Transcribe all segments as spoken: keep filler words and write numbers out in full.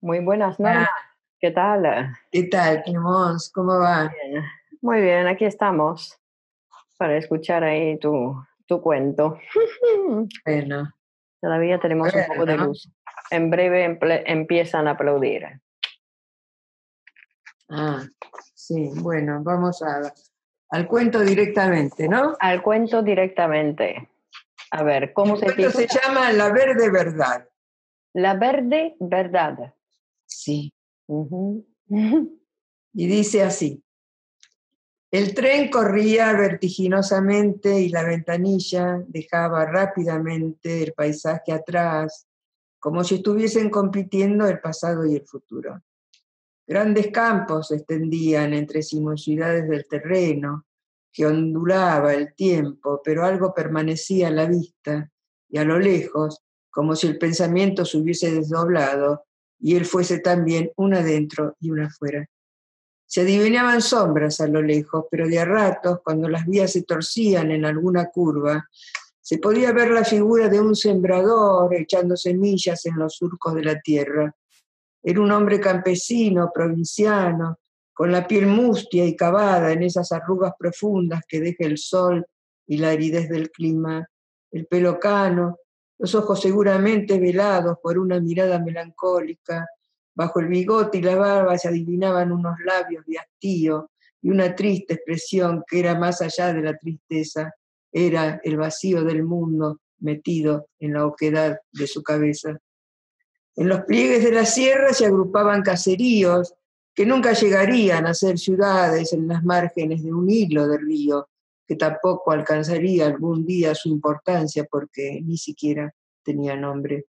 Muy buenas, Norma. Ah, ¿qué tal? ¿Qué tal, Clemons? ¿Cómo va? Bien. Muy bien, aquí estamos para escuchar ahí tu, tu cuento. Bueno. Todavía tenemos bueno, un poco de luz. En breve empiezan a aplaudir. Ah, sí, bueno, vamos a, al cuento directamente, ¿no? Al cuento directamente. A ver, ¿cómo se llama? El cuento se llama La Verde Verdad. La Verde Verdad. Sí. Uh-huh. Y dice así: el tren corría vertiginosamente y la ventanilla dejaba rápidamente el paisaje atrás, como si estuviesen compitiendo el pasado y el futuro. Grandes campos se extendían entre sinuosidades del terreno, que ondulaba el tiempo, pero algo permanecía a la vista, y a lo lejos, como si el pensamiento se hubiese desdoblado, y él fuese también una adentro y una afuera. Se adivinaban sombras a lo lejos, pero de a ratos, cuando las vías se torcían en alguna curva, se podía ver la figura de un sembrador echando semillas en los surcos de la tierra. Era un hombre campesino, provinciano, con la piel mustia y cavada en esas arrugas profundas que deja el sol y la aridez del clima, el pelo cano, los ojos seguramente velados por una mirada melancólica, bajo el bigote y la barba se adivinaban unos labios de hastío y una triste expresión que era más allá de la tristeza, era el vacío del mundo metido en la oquedad de su cabeza. En los pliegues de la sierra se agrupaban caseríos que nunca llegarían a ser ciudades en las márgenes de un hilo de río, que tampoco alcanzaría algún día su importancia porque ni siquiera tenía nombre.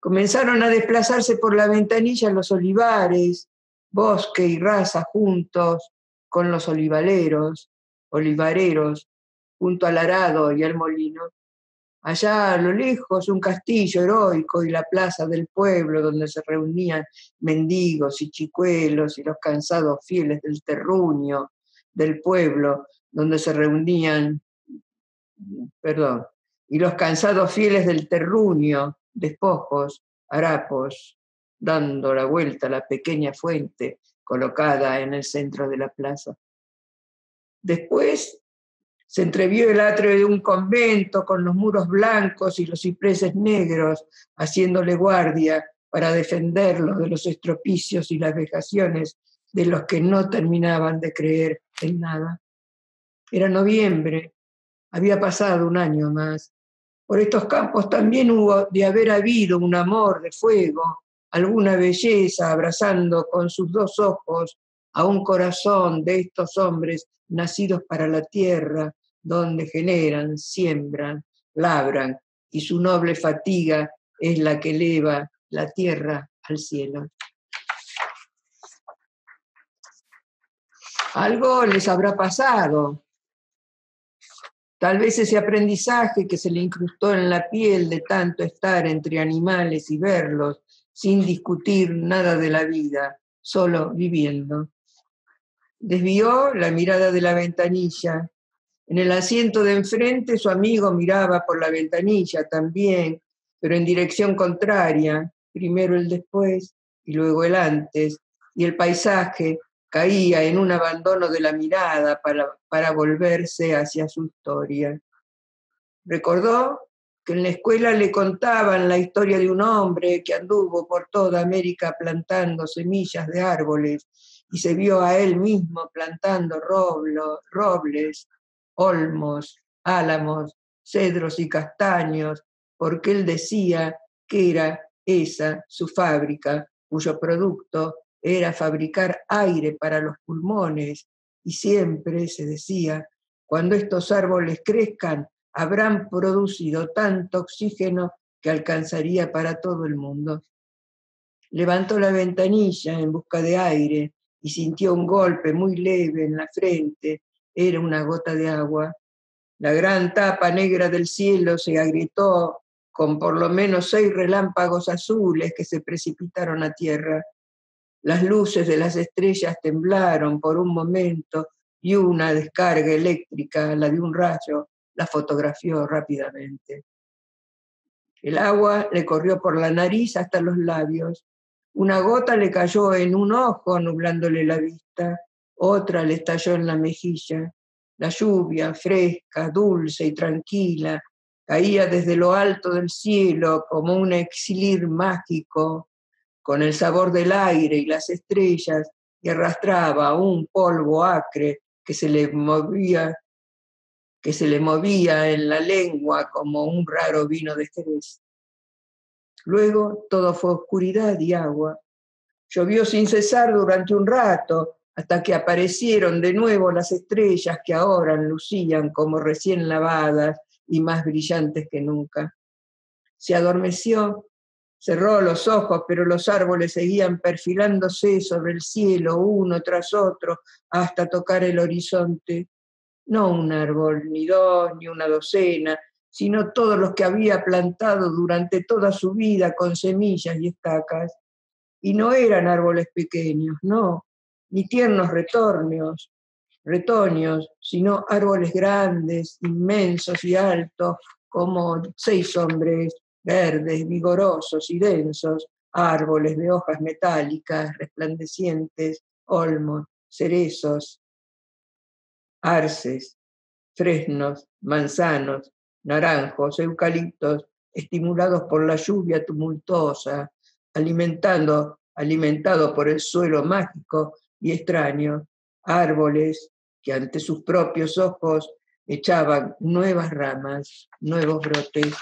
Comenzaron a desplazarse por la ventanilla los olivares, bosque y raza juntos con los olivaleros, olivareros, junto al arado y al molino. Allá a lo lejos un castillo heroico y la plaza del pueblo donde se reunían mendigos y chicuelos y los cansados fieles del terruño del pueblo, donde se reunían, perdón, y los cansados fieles del terruño, despojos, harapos, dando la vuelta a la pequeña fuente colocada en el centro de la plaza. Después se entrevió el atrio de un convento con los muros blancos y los cipreses negros, haciéndole guardia para defenderlo de los estropicios y las vejaciones de los que no terminaban de creer en nada. Era noviembre, había pasado un año más. Por estos campos también hubo de haber habido un amor de fuego, alguna belleza abrazando con sus dos ojos a un corazón de estos hombres nacidos para la tierra, donde generan, siembran, labran, y su noble fatiga es la que eleva la tierra al cielo. Algo les habrá pasado. Tal vez ese aprendizaje que se le incrustó en la piel de tanto estar entre animales y verlos, sin discutir nada de la vida, solo viviendo. Desvió la mirada de la ventanilla. En el asiento de enfrente su amigo miraba por la ventanilla también, pero en dirección contraria, primero el después y luego el antes, y el paisaje caía en un abandono de la mirada para, para volverse hacia su historia. Recordó que en la escuela le contaban la historia de un hombre que anduvo por toda América plantando semillas de árboles y se vio a él mismo plantando roblo, robles, olmos, álamos, cedros y castaños, porque él decía que era esa su fábrica, cuyo producto era fabricar aire para los pulmones, y siempre se decía, cuando estos árboles crezcan, habrán producido tanto oxígeno que alcanzaría para todo el mundo. Levantó la ventanilla en busca de aire y sintió un golpe muy leve en la frente. Era una gota de agua. La gran tapa negra del cielo se agrietó con por lo menos seis relámpagos azules que se precipitaron a tierra. Las luces de las estrellas temblaron por un momento y una descarga eléctrica, la de un rayo, la fotografió rápidamente. El agua le corrió por la nariz hasta los labios. Una gota le cayó en un ojo, nublándole la vista. Otra le estalló en la mejilla. La lluvia, fresca, dulce y tranquila, caía desde lo alto del cielo como un elixir mágico, con el sabor del aire y las estrellas, y arrastraba un polvo acre que se le movía, que se le movía en la lengua como un raro vino de Jerez. Luego todo fue oscuridad y agua. Llovió sin cesar durante un rato, hasta que aparecieron de nuevo las estrellas que ahora lucían como recién lavadas y más brillantes que nunca. Se adormeció, cerró los ojos, pero los árboles seguían perfilándose sobre el cielo uno tras otro hasta tocar el horizonte. No un árbol, ni dos, ni una docena, sino todos los que había plantado durante toda su vida con semillas y estacas. Y no eran árboles pequeños, no, ni tiernos retoños, retoños, sino árboles grandes, inmensos y altos, como seis hombres verdes, vigorosos y densos, árboles de hojas metálicas, resplandecientes, olmos, cerezos, arces, fresnos, manzanos, naranjos, eucaliptos, estimulados por la lluvia tumultuosa, alimentando, alimentado por el suelo mágico y extraño, árboles que ante sus propios ojos echaban nuevas ramas, nuevos brotes.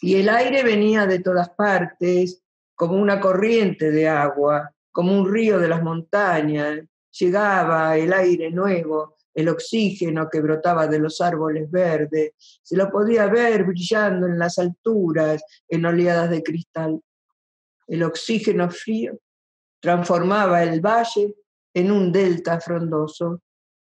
Y el aire venía de todas partes, como una corriente de agua, como un río de las montañas. Llegaba el aire nuevo, el oxígeno que brotaba de los árboles verdes. Se lo podía ver brillando en las alturas, en oleadas de cristal. El oxígeno frío transformaba el valle en un delta frondoso.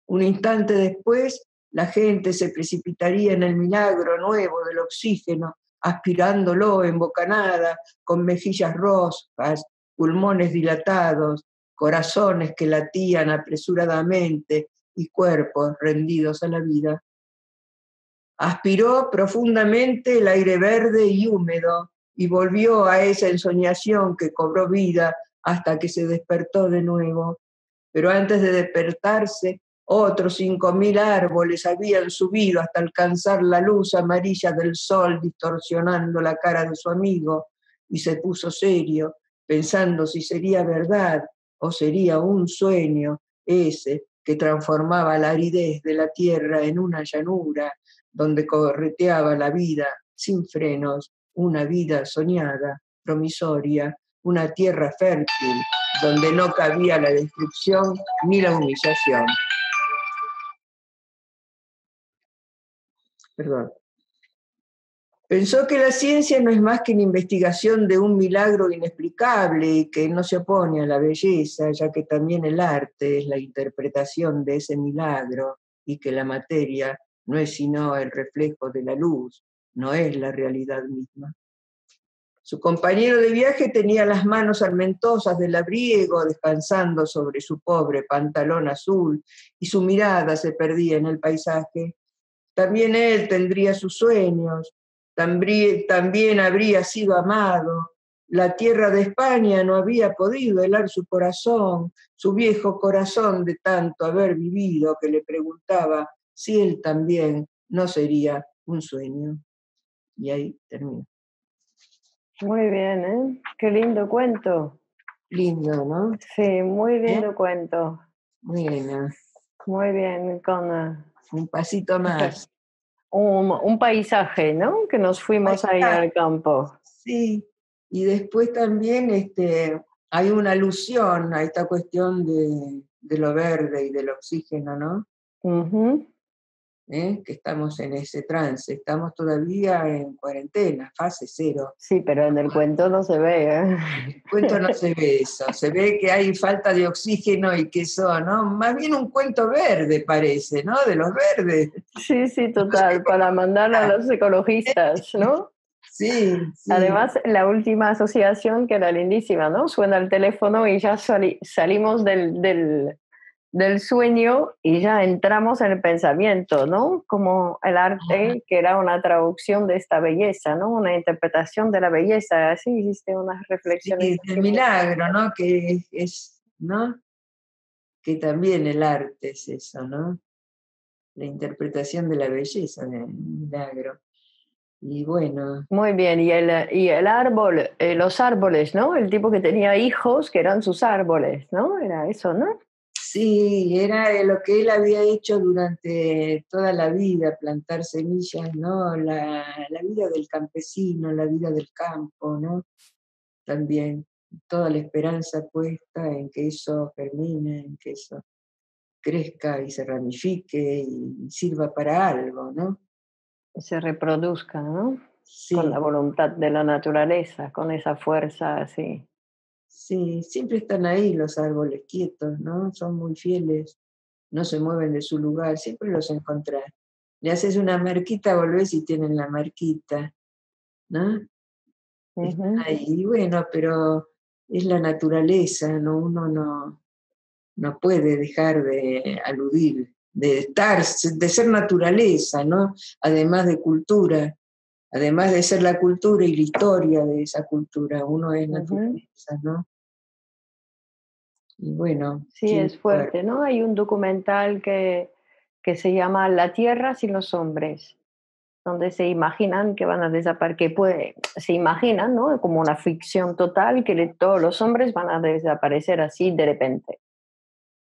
Un instante después, la gente se precipitaría en el milagro nuevo del oxígeno, aspirándolo en bocanada, con mejillas rojas, pulmones dilatados, corazones que latían apresuradamente y cuerpos rendidos a la vida. Aspiró profundamente el aire verde y húmedo y volvió a esa ensoñación que cobró vida hasta que se despertó de nuevo. Pero antes de despertarse, otros cinco mil árboles habían subido hasta alcanzar la luz amarilla del sol distorsionando la cara de su amigo, y se puso serio, pensando si sería verdad o sería un sueño ese que transformaba la aridez de la tierra en una llanura donde correteaba la vida sin frenos, una vida soñada, promisoria, una tierra fértil donde no cabía la destrucción ni la humillación. Perdón. Pensó que la ciencia no es más que la investigación de un milagro inexplicable y que no se opone a la belleza, ya que también el arte es la interpretación de ese milagro y que la materia no es sino el reflejo de la luz, no es la realidad misma. Su compañero de viaje tenía las manos almentosas del abrigo descansando sobre su pobre pantalón azul y su mirada se perdía en el paisaje. También él tendría sus sueños, también, también habría sido amado. La tierra de España no había podido helar su corazón, su viejo corazón de tanto haber vivido que le preguntaba si él también no sería un sueño. Y ahí termino. Muy bien, ¿eh? Qué lindo cuento. Lindo, ¿no? Sí, muy lindo ¿Eh? cuento. Muy bien. Muy bien, con... un pasito más. Un, un paisaje, ¿no? Que nos fuimos ahí al campo. Sí, y después también este, hay una alusión a esta cuestión de, de lo verde y del oxígeno, ¿no? Uh-huh. ¿eh? Que estamos en ese trance, estamos todavía en cuarentena, fase cero. Sí, pero en el cuento no se ve. ¿eh? En el cuento no se ve eso, se ve que hay falta de oxígeno y que eso, ¿no? Más bien un cuento verde parece, ¿no? De los verdes. Sí, sí, total, para mandar a los ecologistas, ¿no? Sí, sí. Además, la última asociación que era lindísima, ¿no? Suena el teléfono y ya sali- salimos del, del, del sueño y ya entramos en el pensamiento, ¿no? Como el arte, que era una traducción de esta belleza, ¿no? Una interpretación de la belleza. Así hiciste unas reflexiones. Sí, el milagro, ¿no? Que es, ¿no? Que también el arte es eso, ¿no? La interpretación de la belleza, del milagro. Y bueno. Muy bien, y el, y el árbol, eh, los árboles, ¿no? El tipo que tenía hijos que eran sus árboles, ¿no? Era eso, ¿no? Sí, era lo que él había hecho durante toda la vida, plantar semillas, ¿no? La, la vida del campesino, la vida del campo, ¿no? También toda la esperanza puesta en que eso germine, en que eso crezca y se ramifique y sirva para algo, ¿no? Se reproduzca, ¿no? Sí. Con la voluntad de la naturaleza, con esa fuerza así. Sí, siempre están ahí los árboles quietos, ¿no? Son muy fieles, no se mueven de su lugar, siempre los encontrás. Le haces una marquita, volvés y tienen la marquita, ¿no? Uh-huh. Están ahí, y bueno, pero es la naturaleza, ¿no? Uno no, no puede dejar de aludir. De estar, de ser naturaleza, ¿no? Además de cultura, además de ser la cultura y la historia de esa cultura, uno es naturaleza, ¿no? Y bueno. Sí, sí es fuerte, ¿no? Hay un documental que, que se llama La Tierra sin los Hombres, donde se imaginan que van a desaparecer, que puede, se imaginan, ¿no? Como una ficción total, que todos los hombres van a desaparecer así de repente.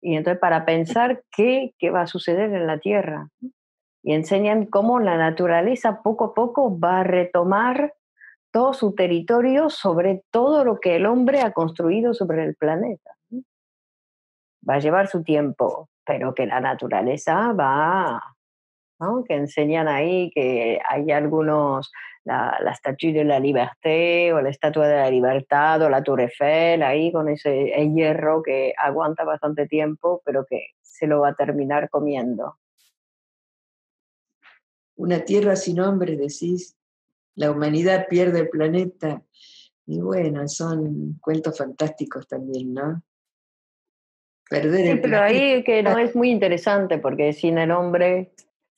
Y entonces para pensar qué, qué va a suceder en la Tierra. Y enseñan cómo la naturaleza poco a poco va a retomar todo su territorio sobre todo lo que el hombre ha construido sobre el planeta. Va a llevar su tiempo, pero que la naturaleza va, ¿no? Que enseñan ahí que hay algunos, la, la Estatua de la Liberté o la Estatua de la Libertad o la Tour Eiffel, ahí con ese hierro que aguanta bastante tiempo, pero que se lo va a terminar comiendo. Una tierra sin hombres, decís, la humanidad pierde el planeta. Y bueno, son cuentos fantásticos también, ¿no? Perder el planeta. Sí, pero ahí que no es muy interesante, porque sin el hombre...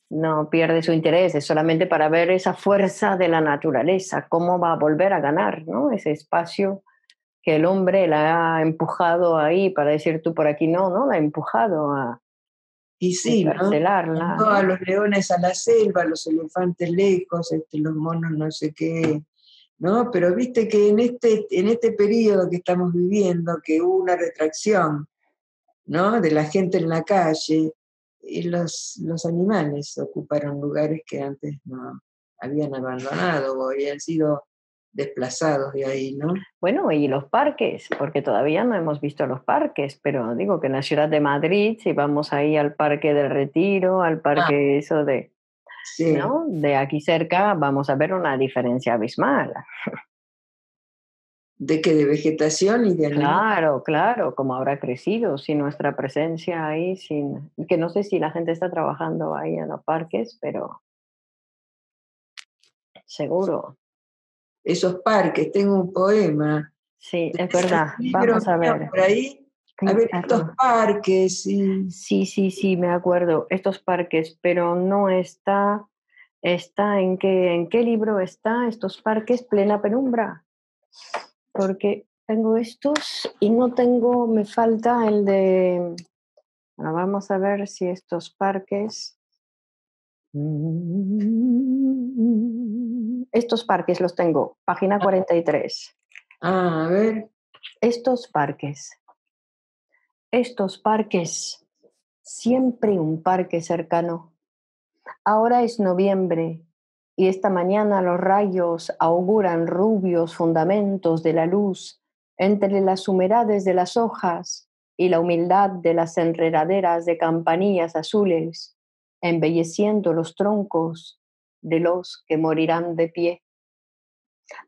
no pierde su interés, es solamente para ver esa fuerza de la naturaleza, cómo va a volver a ganar, ¿no? Ese espacio que el hombre la ha empujado ahí, para decir tú por aquí no, ¿no? La ha empujado a y sí, encarcelarla, ¿no? A los leones a la selva, a los elefantes lejos, este, los monos no sé qué, ¿no? Pero viste que en este, en este periodo que estamos viviendo, que hubo una retracción, ¿no? De la gente en la calle, y los, los animales ocuparon lugares que antes no habían abandonado o habían sido desplazados de ahí, ¿no? Bueno, y los parques, porque todavía no hemos visto los parques, pero digo que en la ciudad de Madrid, si vamos ahí al Parque del Retiro, al parque ah, eso de, sí. ¿no? De aquí cerca, vamos a ver una diferencia abismal. ¿De qué? ¿De vegetación y de animales? Claro, claro, como habrá crecido, sin nuestra presencia ahí, sin que no sé si la gente está trabajando ahí en los parques, pero seguro. Esos parques, tengo un poema. Sí, es verdad, vamos a ver. Por ahí, a ver estos parques. Sí. sí, sí, sí, me acuerdo, estos parques, pero no está, está en qué, en qué libro está estos parques, plena penumbra. Porque tengo estos y no tengo, me falta el de... Bueno, vamos a ver si estos parques... Estos parques los tengo, página cuarenta y tres. Ah, a ver. Estos parques. Estos parques. Siempre un parque cercano. Ahora es noviembre. Y esta mañana los rayos auguran rubios fundamentos de la luz entre las humedades de las hojas y la humildad de las enredaderas de campanillas azules embelleciendo los troncos de los que morirán de pie.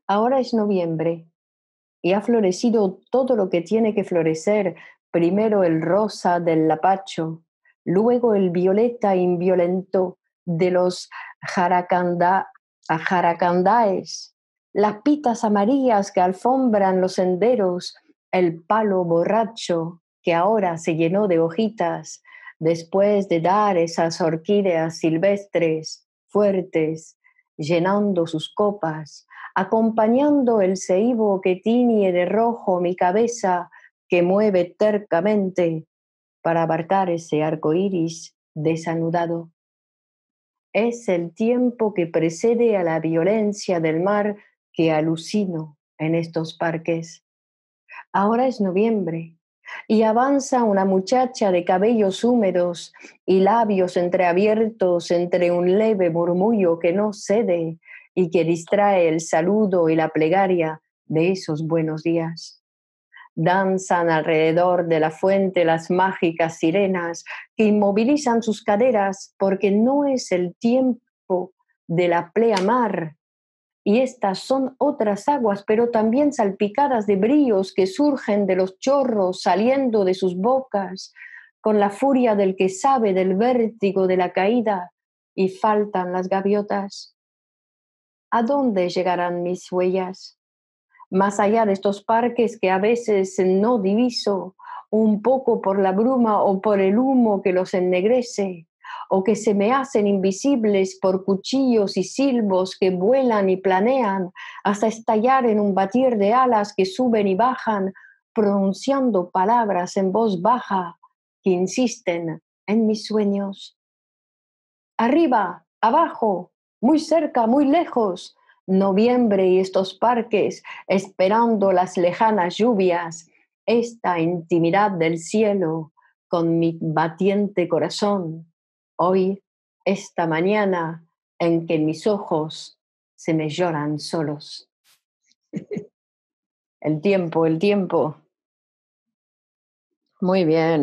Ahora es noviembre y ha florecido todo lo que tiene que florecer, primero el rosa del lapacho, luego el violeta inviolento de los jaracanda, jaracandáes, las pitas amarillas que alfombran los senderos, el palo borracho que ahora se llenó de hojitas después de dar esas orquídeas silvestres, fuertes, llenando sus copas, acompañando el ceibo que tiñe de rojo mi cabeza, que mueve tercamente para abarcar ese arco iris desanudado. Es el tiempo que precede a la violencia del mar que alucino en estos parques. Ahora es noviembre y avanza una muchacha de cabellos húmedos y labios entreabiertos entre un leve murmullo que no cede y que distrae el saludo y la plegaria de esos buenos días. Danzan alrededor de la fuente las mágicas sirenas que inmovilizan sus caderas porque no es el tiempo de la pleamar. Y estas son otras aguas, pero también salpicadas de bríos que surgen de los chorros saliendo de sus bocas con la furia del que sabe del vértigo de la caída, y faltan las gaviotas. ¿A dónde llegarán mis huellas? Más allá de estos parques que a veces no diviso, un poco por la bruma o por el humo que los ennegrece, o que se me hacen invisibles por cuchillos y silbos que vuelan y planean hasta estallar en un batir de alas que suben y bajan, pronunciando palabras en voz baja que insisten en mis sueños. Arriba, abajo, muy cerca, muy lejos, noviembre y estos parques, esperando las lejanas lluvias, esta intimidad del cielo con mi batiente corazón. Hoy, esta mañana, en que mis ojos se me lloran solos. El tiempo, el tiempo. Muy bien.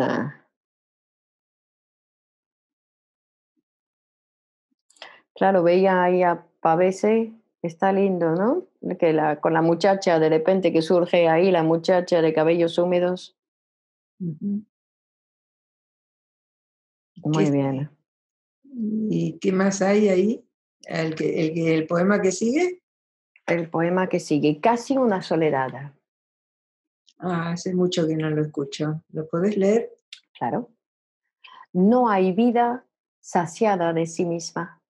Claro, veía ahí a Pavese, está lindo, ¿no? Que la, con la muchacha, de repente que surge ahí, la muchacha de cabellos húmedos. Uh-huh. Muy bien. ¿Y qué más hay ahí? ¿El, que, el, el poema que sigue? El poema que sigue, Casi una soledad. Ah, hace mucho que no lo escucho. ¿Lo podés leer? Claro. No hay vida saciada de sí misma.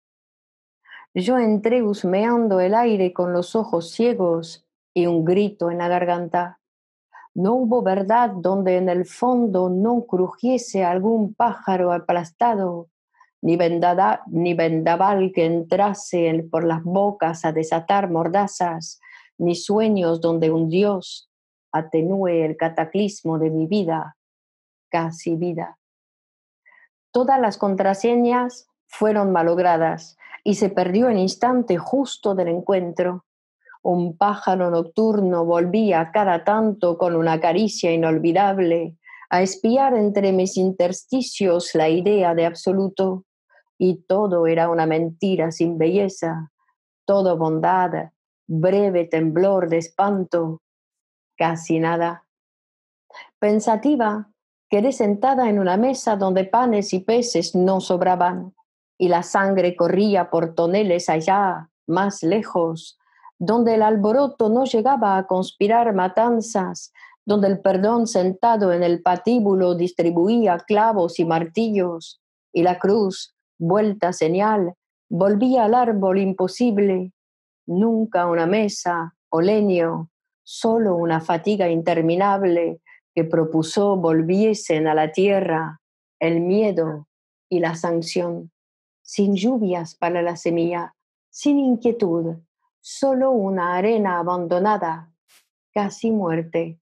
Yo entré husmeando el aire con los ojos ciegos y un grito en la garganta. No hubo verdad donde en el fondo no crujiese algún pájaro aplastado, ni, vendada, ni vendaval que entrase por las bocas a desatar mordazas, ni sueños donde un Dios atenúe el cataclismo de mi vida, casi vida. Todas las contraseñas fueron malogradas y se perdió el instante justo del encuentro. Un pájaro nocturno volvía cada tanto con una caricia inolvidable a espiar entre mis intersticios la idea de absoluto, y todo era una mentira sin belleza, todo bondad, breve temblor de espanto, casi nada. Pensativa, quedé sentada en una mesa donde panes y peces no sobraban, y la sangre corría por toneles allá, más lejos, donde el alboroto no llegaba a conspirar matanzas, donde el perdón sentado en el patíbulo distribuía clavos y martillos, y la cruz, vuelta señal, volvía al árbol imposible. Nunca una mesa o leño, solo una fatiga interminable que propuso volviesen a la tierra el miedo y la sanción, sin lluvias para la semilla, sin inquietud. Solo una arena abandonada, casi muerte.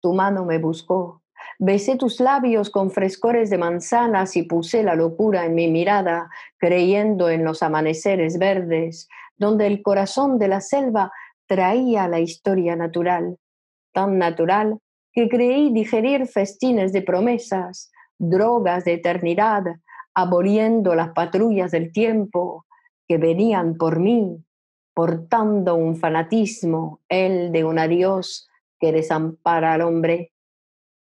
Tu mano me buscó, besé tus labios con frescores de manzanas y puse la locura en mi mirada, creyendo en los amaneceres verdes, donde el corazón de la selva traía la historia natural, tan natural que creí digerir festines de promesas, drogas de eternidad, aboliendo las patrullas del tiempo que venían por mí, portando un fanatismo, el de un adiós que desampara al hombre,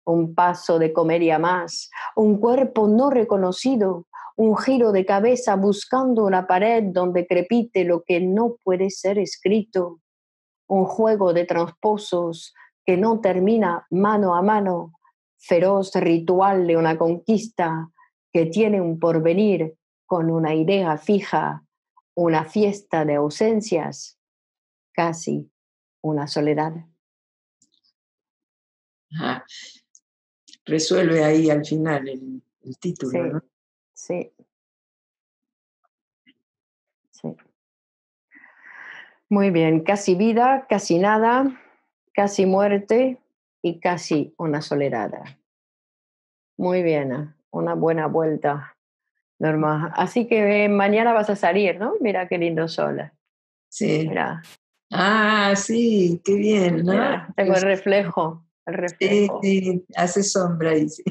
un paso de comedia más, un cuerpo no reconocido, un giro de cabeza buscando una pared donde crepite lo que no puede ser escrito, un juego de transposos que no termina mano a mano, feroz ritual de una conquista que tiene un porvenir con una idea fija, una fiesta de ausencias, casi una soledad. Ajá. Resuelve ahí al final el, el título, sí, ¿no? Sí. Sí. Muy bien, casi vida, casi nada, casi muerte y casi una soledad. Muy bien, una buena vuelta, Norma. Así que eh, mañana vas a salir, ¿no? Mira qué lindo sol. Sí. Mira. Ah, sí, qué bien, ¿no? Mira, tengo el reflejo, el reflejo. Sí, sí, hace sombra ahí, sí.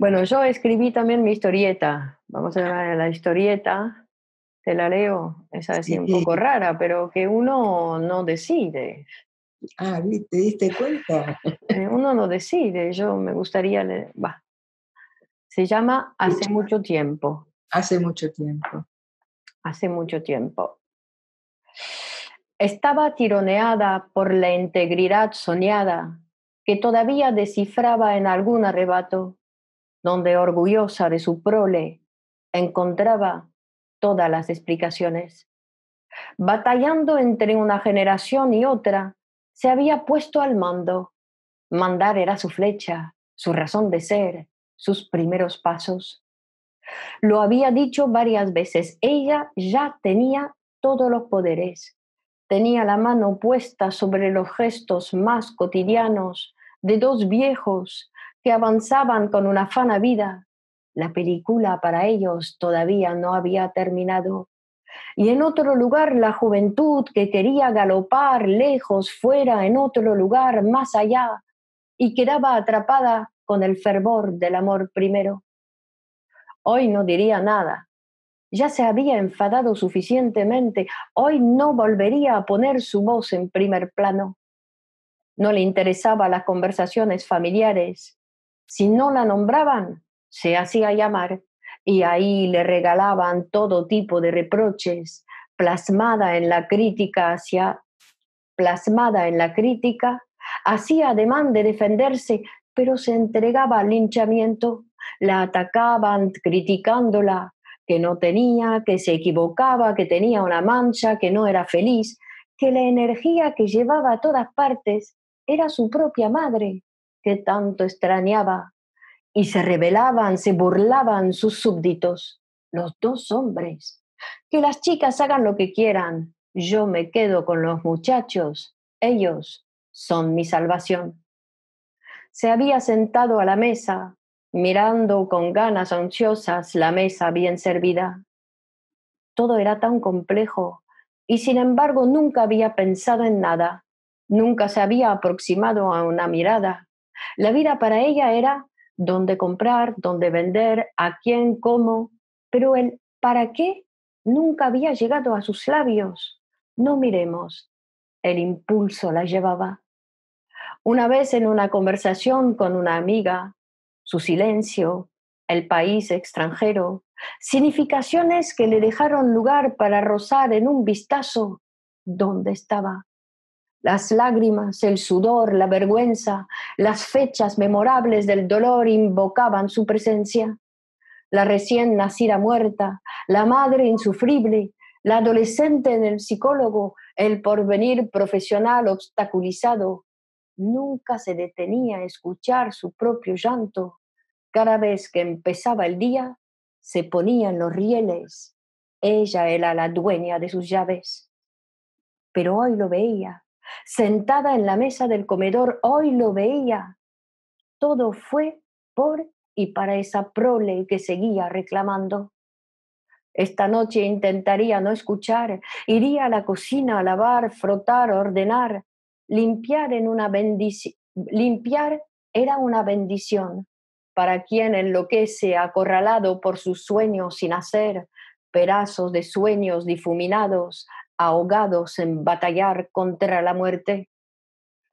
Bueno, yo escribí también mi historieta. Vamos a ver la historieta. Te la leo. Es así, sí, un poco rara, pero que uno no decide. Ah, ¿te diste cuenta? Uno no decide. Yo me gustaría leer. Bah. Se llama Hace mucho tiempo. Hace mucho tiempo. Hace mucho tiempo. Estaba tironeada por la integridad soñada que todavía descifraba en algún arrebato, donde orgullosa de su prole encontraba todas las explicaciones. Batallando entre una generación y otra, se había puesto al mando. Mandar era su flecha, su razón de ser, sus primeros pasos. Lo había dicho varias veces, ella ya tenía todos los poderes. Tenía la mano puesta sobre los gestos más cotidianos de dos viejos que avanzaban con una afán ávida. La película para ellos todavía no había terminado. Y en otro lugar la juventud que quería galopar lejos, fuera, en otro lugar, más allá, y quedaba atrapada con el fervor del amor primero. Hoy no diría nada. Ya se había enfadado suficientemente. Hoy no volvería a poner su voz en primer plano. No le interesaban las conversaciones familiares. Si no la nombraban, se hacía llamar, y ahí le regalaban todo tipo de reproches, plasmada en la crítica hacia, plasmada en la crítica, hacía ademán de defenderse, pero se entregaba al linchamiento. La atacaban criticándola, que no tenía, que se equivocaba, que tenía una mancha, que no era feliz, que la energía que llevaba a todas partes era su propia madre, que tanto extrañaba. Y se rebelaban, se burlaban sus súbditos, los dos hombres. Que las chicas hagan lo que quieran, yo me quedo con los muchachos, ellos son mi salvación. Se había sentado a la mesa, mirando con ganas ansiosas la mesa bien servida. Todo era tan complejo y sin embargo nunca había pensado en nada, nunca se había aproximado a una mirada. La vida para ella era dónde comprar, dónde vender, a quién, cómo, pero el ¿para qué? Nunca había llegado a sus labios. No miremos, el impulso la llevaba. Una vez en una conversación con una amiga, su silencio, el país extranjero, significaciones que le dejaron lugar para rozar en un vistazo dónde estaba. Las lágrimas, el sudor, la vergüenza, las fechas memorables del dolor invocaban su presencia. La recién nacida muerta, la madre insufrible, la adolescente en el psicólogo, el porvenir profesional obstaculizado. Nunca se detenía a escuchar su propio llanto. Cada vez que empezaba el día, se ponían los rieles. Ella era la dueña de sus llaves. Pero hoy lo veía. Sentada en la mesa del comedor, hoy lo veía. Todo fue por y para esa prole que seguía reclamando. Esta noche intentaría no escuchar, iría a la cocina a lavar, frotar, ordenar. Limpiar, en una bendici- Limpiar era una bendición. para quien enloquece acorralado por sus sueños sin hacer, pedazos de sueños difuminados, ahogados en batallar contra la muerte.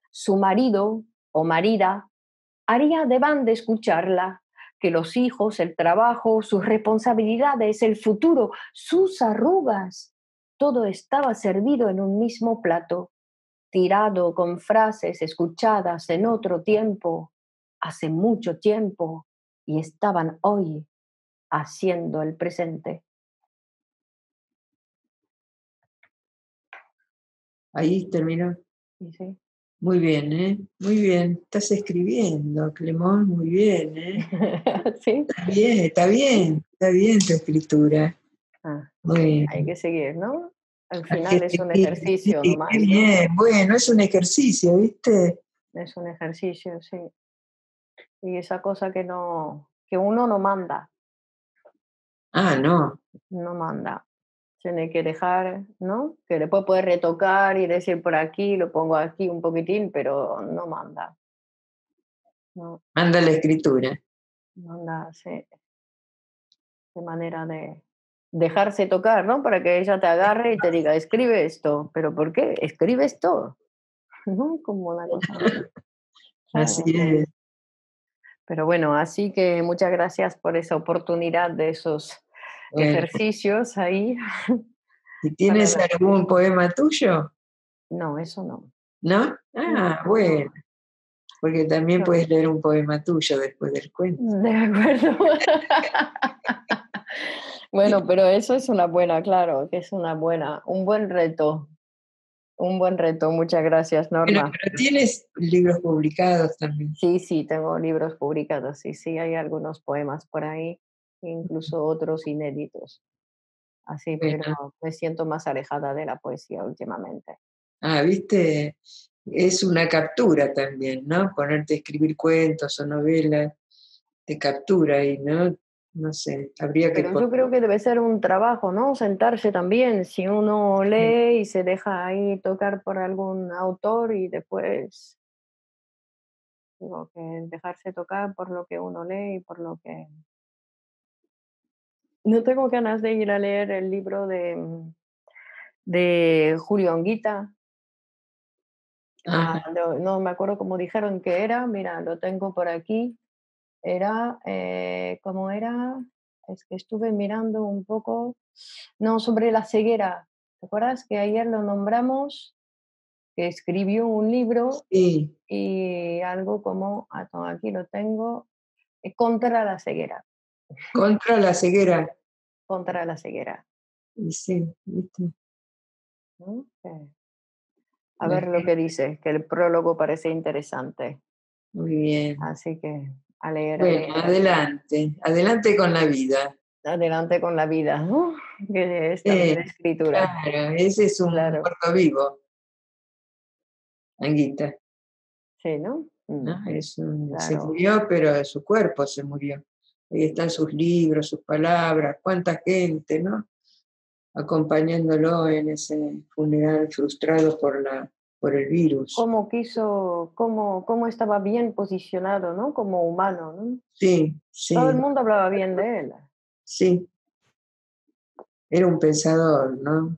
Su marido o marida haría ademán de escucharla, que los hijos, el trabajo, sus responsabilidades, el futuro, sus arrugas, todo estaba servido en un mismo plato, tirado con frases escuchadas en otro tiempo, hace mucho tiempo, y estaban hoy haciendo el presente. Ahí terminó. Sí. Muy bien, ¿eh? Muy bien. Estás escribiendo, Clemón, muy bien, ¿eh? ¿Sí? Está bien, está bien, está bien tu escritura. Ah, muy bien. Hay que seguir, ¿no? Al final es un ejercicio sí, más. Bien, bueno, es un ejercicio, ¿viste? Es un ejercicio, sí. Y esa cosa que no, que uno no manda. Ah, no. No manda. Tiene que dejar, ¿no? Que después puedes retocar y decir por aquí, lo pongo aquí un poquitín, pero no manda. No. Manda la escritura. Manda, sí. De manera de dejarse tocar, ¿no? Para que ella te agarre y te diga, escribe esto. ¿Pero por qué? Escribe esto. ¿No? Como la cosa. Así es. Pero bueno, así que muchas gracias por esa oportunidad de esos... Bueno. Ejercicios ahí. ¿Y tienes para... algún poema tuyo? No, eso no. ¿No? Ah, bueno. Porque también no. Puedes leer un poema tuyo después del cuento. De acuerdo. Bueno, pero eso es una buena, claro, que es una buena, un buen reto. Un buen reto, muchas gracias, Norma. Pero, pero tienes libros publicados también. Sí, sí, tengo libros publicados, sí, sí, hay algunos poemas por ahí. Incluso otros inéditos. Así, bueno. Pero me siento más alejada de la poesía últimamente. Ah, viste, es una captura también, ¿no? Ponerte a escribir cuentos o novelas, te captura y no, no sé, habría que... Pero yo creo que debe ser un trabajo, ¿no? Sentarse también, si uno lee y se deja ahí tocar por algún autor y después... Digo, que dejarse tocar por lo que uno lee y por lo que... No tengo ganas de ir a leer el libro de, de Julio Anguita. Ah, no, no me acuerdo cómo dijeron que era. Mira, lo tengo por aquí. Era, eh, ¿cómo era? Es que estuve mirando un poco. No, sobre la ceguera. ¿Te acuerdas que ayer lo nombramos? Que escribió un libro. Sí. Y algo como, aquí lo tengo, Contra la ceguera. Contra la ceguera. Contra la ceguera. Sí, ¿viste? Okay. A ver lo que dice, que el prólogo parece interesante. Muy bien. Así que, a leer. Bueno, adelante, adelante con la vida. Adelante con la vida, ¿no? Que es también eh, escritura. Claro, ese es un claro. Muerto vivo. Anguita. Sí, ¿no? ¿No? Es un, claro. Se murió, pero su cuerpo se murió. Ahí están sus libros, sus palabras, cuánta gente, ¿no? Acompañándolo en ese funeral frustrado por, la, por el virus. Cómo quiso, cómo, cómo estaba bien posicionado, ¿no? Como humano, ¿no? Sí, sí. Todo el mundo hablaba bien de él. Sí. Era un pensador, ¿no?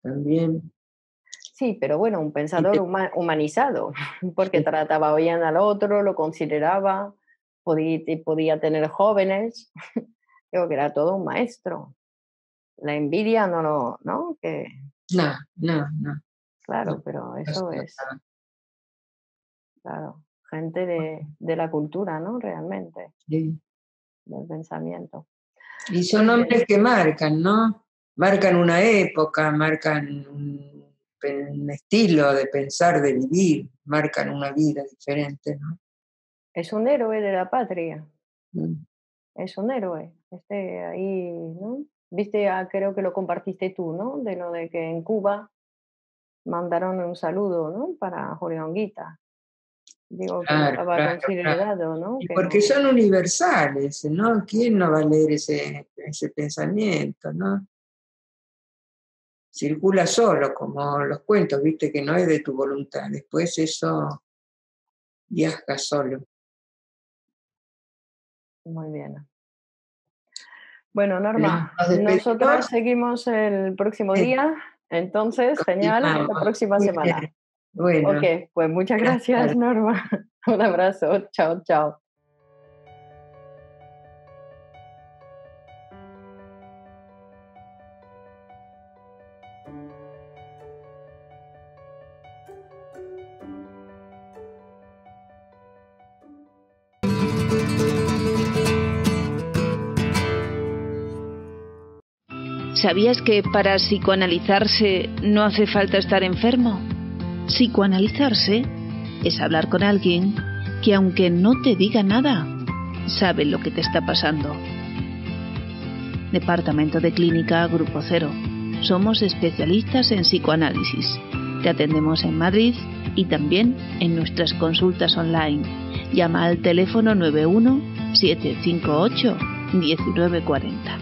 También. Sí, pero bueno, un pensador huma- humanizado, porque trataba bien al otro, lo consideraba... Podía, podía tener jóvenes, creo que era todo un maestro. La envidia no lo, ¿no? Que, no, no, no. Claro, no, pero eso no, es. No. Claro, gente de, de la cultura, ¿no? Realmente. Sí. Del pensamiento. Y son hombres que marcan, ¿no? Marcan una época, marcan un, un estilo de pensar, de vivir, marcan una vida diferente, ¿no? Es un héroe de la patria. Mm. Es un héroe. Este ahí, ¿no? Viste, ah, creo que lo compartiste tú, ¿no? De lo de que en Cuba mandaron un saludo, ¿no? Para Julio Anguita. Digo, claro, que estaba claro, considerado, claro. ¿No? Que porque no... son universales, ¿no? ¿Quién no va a leer ese, ese pensamiento, no? Circula solo, como los cuentos, viste, que no es de tu voluntad. Después eso viaja solo. Muy bien. Bueno, Norma, nosotros seguimos el próximo día, entonces, genial, hasta la próxima semana. Bueno. Ok, pues muchas gracias, Norma. Un abrazo, chao, chao. ¿Sabías que para psicoanalizarse no hace falta estar enfermo? Psicoanalizarse es hablar con alguien que, aunque no te diga nada, sabe lo que te está pasando. Departamento de Clínica Grupo Cero. Somos especialistas en psicoanálisis. Te atendemos en Madrid y también en nuestras consultas online. Llama al teléfono nueve uno siete cinco ocho uno nueve cuatro cero.